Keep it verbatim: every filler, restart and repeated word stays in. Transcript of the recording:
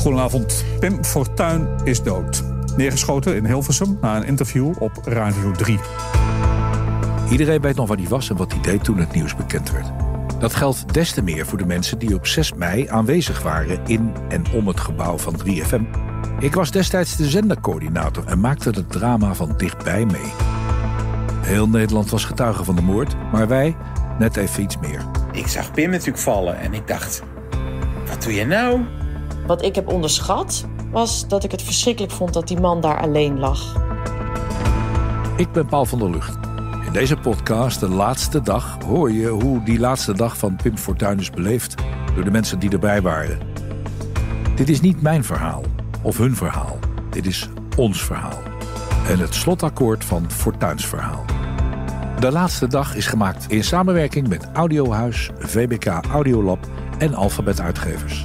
Goedenavond. Pim Fortuyn is dood. Neergeschoten in Hilversum na een interview op Radio drie. Iedereen weet nog waar hij was en wat hij deed toen het nieuws bekend werd. Dat geldt des te meer voor de mensen die op zes mei aanwezig waren in en om het gebouw van drie F M. Ik was destijds de zendercoördinator en maakte het drama van dichtbij mee. Heel Nederland was getuige van de moord, maar wij net even iets meer. Ik zag Pim natuurlijk vallen en ik dacht, wat doe je nou? Wat ik heb onderschat was dat ik het verschrikkelijk vond dat die man daar alleen lag. Ik ben Paul van der Lucht. In deze podcast, De Laatste Dag, hoor je hoe die laatste dag van Pim Fortuyn is beleefd door de mensen die erbij waren. Dit is niet mijn verhaal of hun verhaal. Dit is ons verhaal. En het slotakkoord van Fortuyns verhaal. De Laatste Dag is gemaakt in samenwerking met AudioHuis, V B K Audiolab en Alphabet uitgevers.